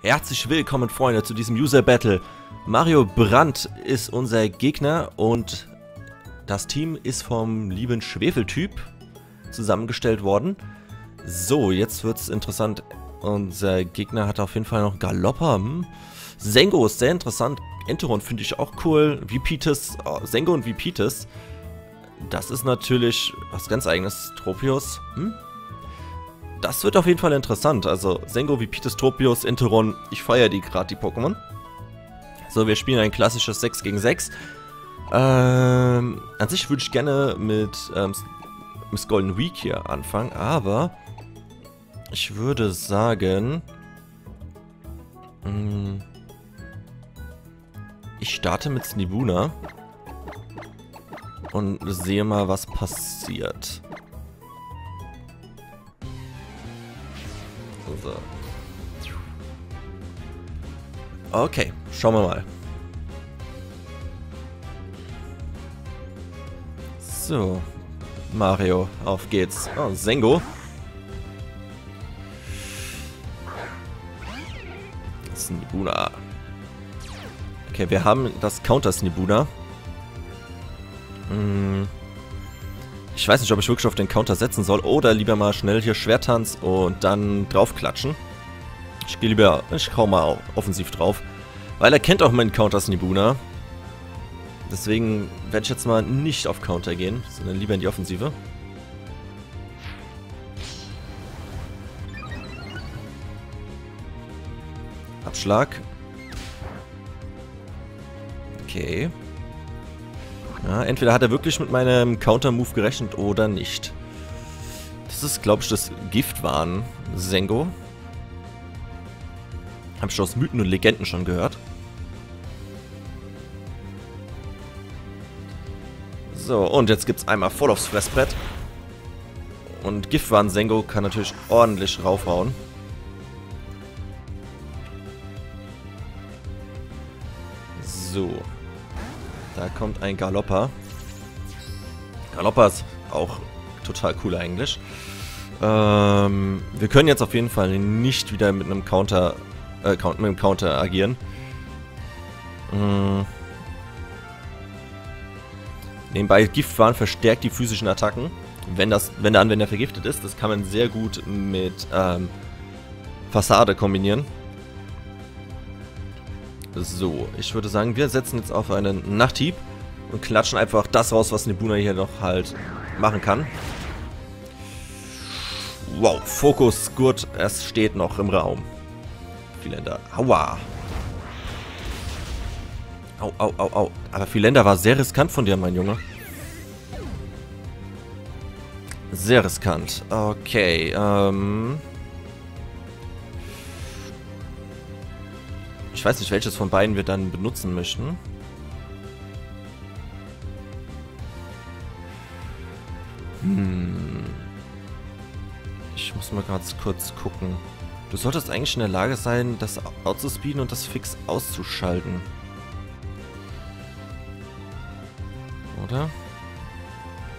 Herzlich willkommen, Freunde, zu diesem User Battle. Mario Brand ist unser Gegner und das Team ist vom lieben Schwefeltyp zusammengestellt worden. So, jetzt wird's interessant. Unser Gegner hat auf jeden Fall noch Galoppa. Sengo ist sehr interessant. Entoron finde ich auch cool. Vipitis, Sengo und Vipitis. Das ist natürlich was ganz eigenes. Tropius. Das wird auf jeden Fall interessant. Also Sengo, Vipitis, Tropius, Interon. Ich feiere die gerade, die Pokémon. So, wir spielen ein klassisches 6 gegen 6. An sich würde ich gerne mit Golden Week hier anfangen. Aber ich würde sagen, ich starte mit Snibunna und sehe mal, was passiert. So. Okay, schauen wir mal. So, Mario, auf geht's. Oh, Sengo. Snibunna. Okay, wir haben das Counter-Snibunna. Ich weiß nicht, ob ich wirklich auf den Counter setzen soll oder lieber mal schnell hier Schwerttanz und dann draufklatschen. Ich gehe lieber, ich hau mal offensiv drauf, weil er kennt auch meinen Counter Snibunna. Deswegen werde ich jetzt mal nicht auf Counter gehen, sondern lieber in die Offensive. Abschlag. Okay. Ja, entweder hat er wirklich mit meinem Counter-Move gerechnet oder nicht. Das ist, glaube ich, das Giftwahn Sengo. Habe ich aus Mythen und Legenden schon gehört. So, und jetzt gibt's einmal voll aufs Fressbrett. Und Giftwahn Sengo kann natürlich ordentlich raufhauen. So. Da kommt ein Galoppa. Galoppa ist auch total cool eigentlich. Wir können jetzt auf jeden Fall nicht wieder mit einem Counter, agieren. Nebenbei, Giftwahn verstärkt die physischen Attacken, wenn der Anwender vergiftet ist. Das kann man sehr gut mit Fassade kombinieren. So, ich würde sagen, wir setzen jetzt auf einen Nachthieb und klatschen einfach das raus, was Snibunna hier noch halt machen kann. Wow, Fokus, gut, es steht noch im Raum. Vieländer, aua. Au, au, au, au. Aber Vieländer war sehr riskant von dir, mein Junge. Sehr riskant. Okay, ich weiß nicht, welches von beiden wir dann benutzen möchten. Ich muss mal ganz kurz gucken. Du solltest eigentlich in der Lage sein, das auszuspeeden und das fix auszuschalten. Oder?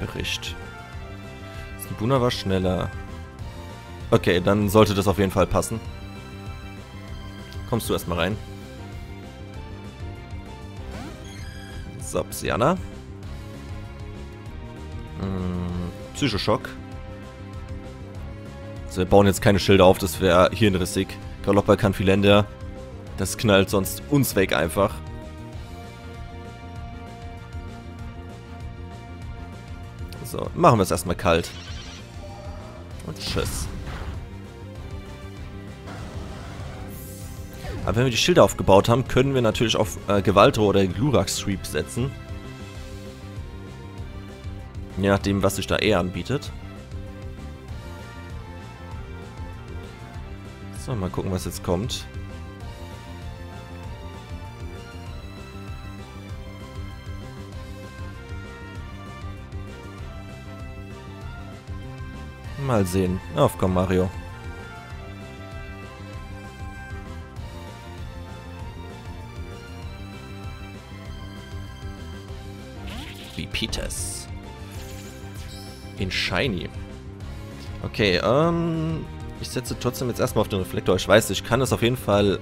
Bericht. Snibunna war schneller. Okay, dann sollte das auf jeden Fall passen. Kommst du erstmal rein. So, Psiana. Psychoschock. Also wir bauen jetzt keine Schilder auf, das wäre hirnrissig. Galoppa kann Vieländer. Das knallt sonst uns weg einfach. So, machen wir es erstmal kalt. Und tschüss. Aber wenn wir die Schilder aufgebaut haben, können wir natürlich auf Gewaltro oder Glurax-Sweep setzen. Je nachdem, was sich da eher anbietet. So, mal gucken, was jetzt kommt. Mal sehen. Auf, komm, Mario. Peters. In Shiny. Okay, Ich setze trotzdem jetzt erstmal auf den Reflektor. Ich weiß, ich kann das auf jeden Fall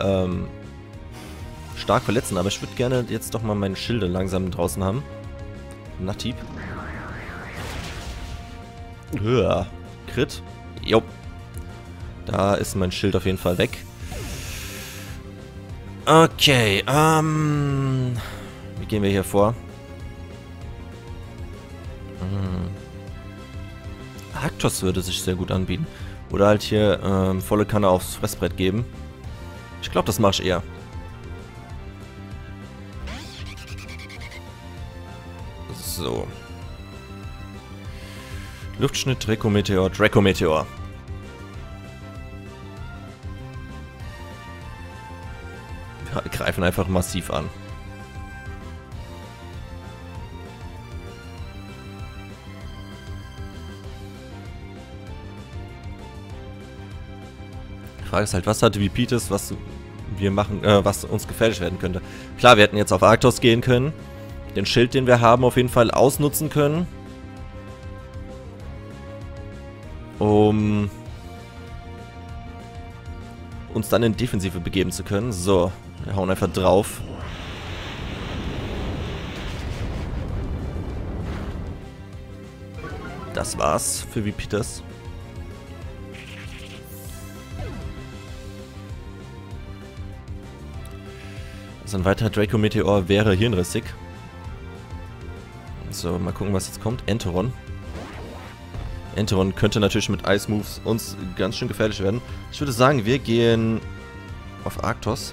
stark verletzen, aber ich würde gerne jetzt doch mal meine Schilde langsam draußen haben. Nachthieb. Höher. Crit. Jo. Da ist mein Schild auf jeden Fall weg. Okay, wie gehen wir hier vor? Arktos würde sich sehr gut anbieten. Oder halt hier volle Kanne aufs Fressbrett geben. Ich glaube, das mache ich eher. So. Luftschnitt, Draco Meteor, Draco Meteor. Wir greifen einfach massiv an. Die Frage ist halt, was hat Vipitis, was wir machen, was uns gefährlich werden könnte. Klar, wir hätten jetzt auf Arktos gehen können, den Schild, den wir haben, auf jeden Fall ausnutzen können, um uns dann in Defensive begeben zu können. So, wir hauen einfach drauf. Das war's für Vipitis. Also ein weiterer Draco Meteor wäre hirnrissig. So, mal gucken, was jetzt kommt. Entoron. Entoron könnte natürlich mit Ice Moves uns ganz schön gefährlich werden. Ich würde sagen, wir gehen auf Arktos.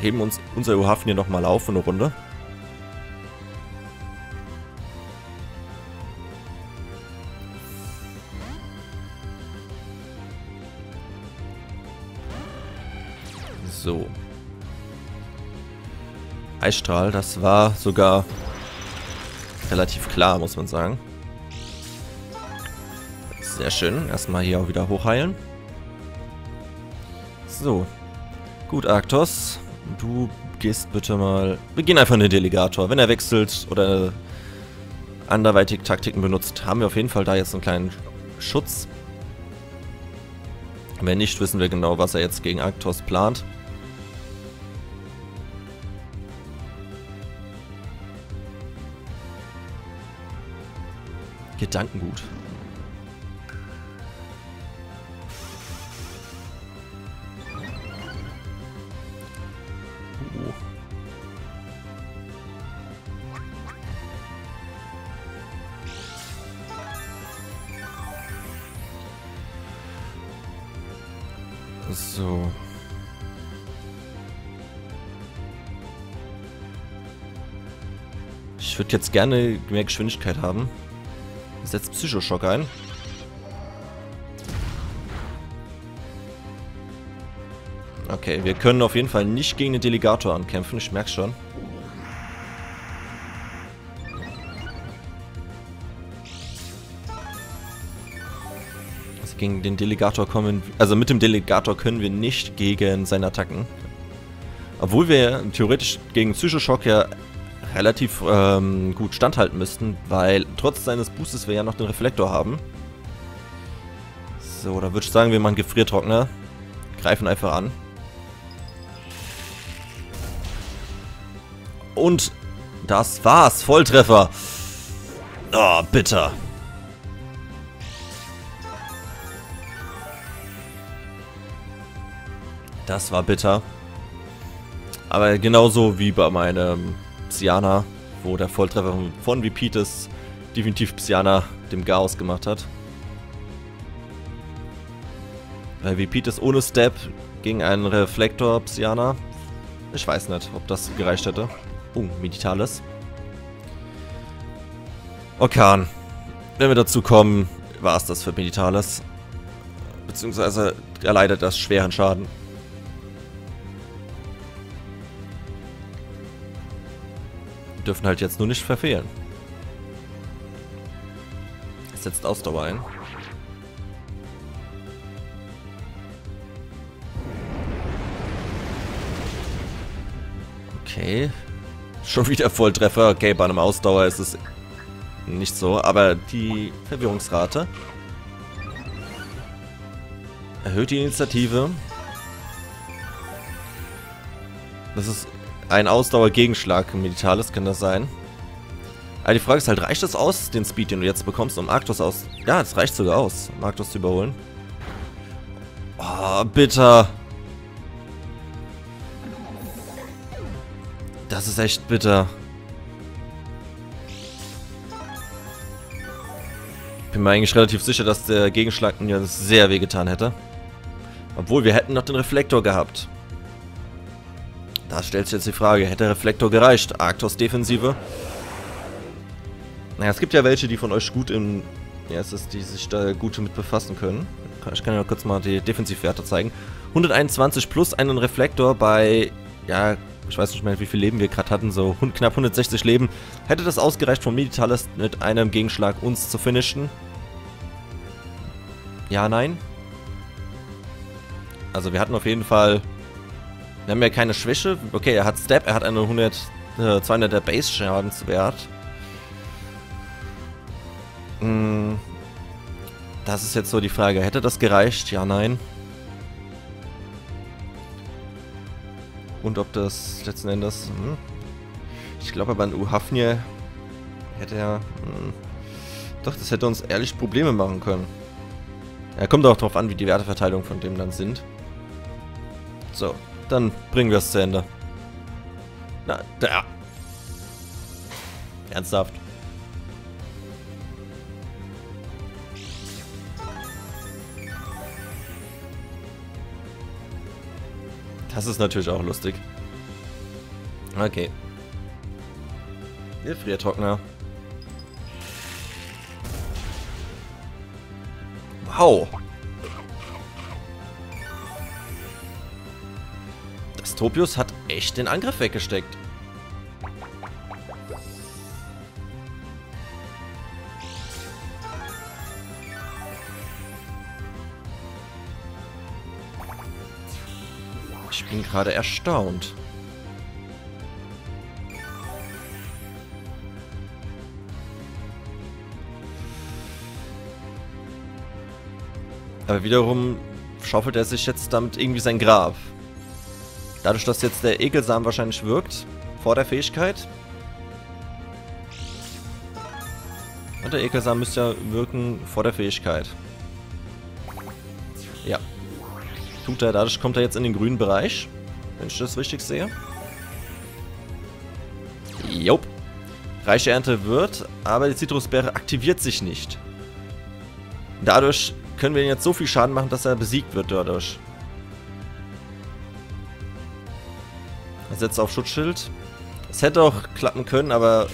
Heben uns unser U-Hafen hier nochmal auf für eine Runde. So. Eisstrahl, das war sogar relativ klar, muss man sagen. Sehr schön. Erstmal hier auch wieder hochheilen. So. Gut, Arktos. Du gehst bitte mal... Wir gehen einfach in den Delegator. Wenn er wechselt oder anderweitig Taktiken benutzt, haben wir auf jeden Fall da jetzt einen kleinen Schutz. Wenn nicht, wissen wir genau, was er jetzt gegen Arktos plant. Gedankengut. So. Ich würde jetzt gerne mehr Geschwindigkeit haben. Setzt Psychoschock ein. Okay, wir können auf jeden Fall nicht gegen den Delegator ankämpfen, ich merke schon. Also gegen den Delegator kommen, also mit dem Delegator können wir nicht gegen seine Attacken. Obwohl wir theoretisch gegen Psychoschock ja relativ gut standhalten müssten, weil trotz seines Boostes wir ja noch den Reflektor haben. So, da würde ich sagen, wir machen Gefriertrockner. Greifen einfach an. Und das war's. Volltreffer. Oh, bitter. Das war bitter. Aber genauso wie bei meinem Psiana, wo der Volltreffer von Vipitis definitiv Psiana dem Chaos gemacht hat. Weil Vipitis ohne Step gegen einen Reflektor Psiana. Ich weiß nicht, ob das gereicht hätte. Oh, Meditalis. Orkan. Wenn wir dazu kommen, war es das für Meditalis. Beziehungsweise er leidet das schweren Schaden. Dürfen halt jetzt nur nicht verfehlen. Es setzt Ausdauer ein. Okay. Schon wieder Volltreffer. Okay, bei einem Ausdauer ist es nicht so, aber die Verwirrungsrate Erhöht die Initiative. Das ist ein Ausdauer-Gegenschlag im Meditalis, kann das sein? Aber die Frage ist halt, reicht das aus, den Speed, den du jetzt bekommst, um Arktos aus... Ja, das reicht sogar aus, um Arktos zu überholen. Oh, bitter. Das ist echt bitter. Ich bin mir eigentlich relativ sicher, dass der Gegenschlag mir das sehr weh getan hätte. Obwohl, wir hätten noch den Reflektor gehabt. Da stellt sich jetzt die Frage, hätte der Reflektor gereicht? Arktos-Defensive? Naja, es gibt ja welche, die von euch gut im... Ja, es ist, die sich da gut mit befassen können. Ich kann ja kurz mal die Defensivwerte zeigen. 121 plus einen Reflektor bei... Ja, ich weiß nicht mehr, wie viel Leben wir gerade hatten. So knapp 160 Leben. Hätte das ausgereicht, von Meditalis mit einem Gegenschlag uns zu finishen? Ja, nein. Also wir hatten auf jeden Fall... Wir haben ja keine Schwäche. Okay, er hat Step, er hat eine 200er Base-Schadenswert. Das ist jetzt so die Frage. Hätte das gereicht? Ja, nein. Und ob das letzten Endes... Ich glaube aber an U-Hafen hier hätte er... Doch, das hätte uns ehrlich Probleme machen können. Ja, kommt auch drauf an, wie die Werteverteilung von dem dann sind. So, dann bringen wir es zu Ende. Na, da. Ernsthaft. Das ist natürlich auch lustig. Okay. Gefriertrockner. Wow. Das Tropius hat echt den Angriff weggesteckt. Ich bin gerade erstaunt. Aber wiederum schaufelt er sich jetzt damit irgendwie sein Grab. Dadurch, dass jetzt der Ekelsamen wahrscheinlich wirkt, vor der Fähigkeit. Und der Ekelsamen müsste ja wirken vor der Fähigkeit. Ja. Tut er, dadurch kommt er jetzt in den grünen Bereich, wenn ich das richtig sehe. Jop. Reiche Ernte wird, aber die Zitrusbeere aktiviert sich nicht. Dadurch können wir ihn jetzt so viel Schaden machen, dass er besiegt wird dadurch. Er setzt auf Schutzschild. Es hätte auch klappen können, aber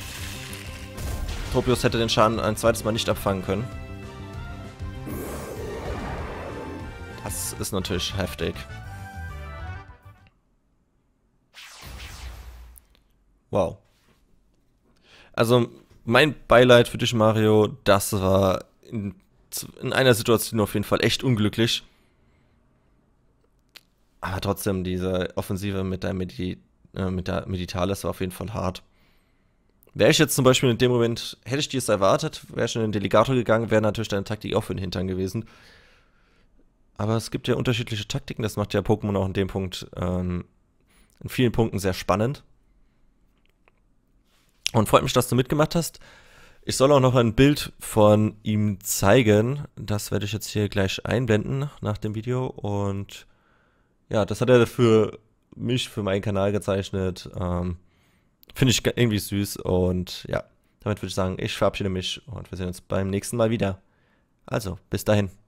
Tropius hätte den Schaden ein zweites Mal nicht abfangen können. Das ist natürlich heftig. Wow. Also, mein Beileid für dich, Mario, das war in einer Situation auf jeden Fall echt unglücklich. Aber trotzdem, diese Offensive mit der Meditalis war auf jeden Fall hart. Wäre ich jetzt zum Beispiel in dem Moment, hätte ich dies erwartet, wäre ich in den Delegator gegangen, wäre natürlich deine Taktik auch für den Hintern gewesen. Aber es gibt ja unterschiedliche Taktiken, das macht ja Pokémon auch in dem Punkt, in vielen Punkten sehr spannend. Und freut mich, dass du mitgemacht hast. Ich soll auch noch ein Bild von ihm zeigen. Das werde ich jetzt hier gleich einblenden nach dem Video. Und ja, das hat er für mich, für meinen Kanal gezeichnet. Finde ich irgendwie süß. Und ja, damit würde ich sagen, ich verabschiede mich und wir sehen uns beim nächsten Mal wieder. Also, bis dahin.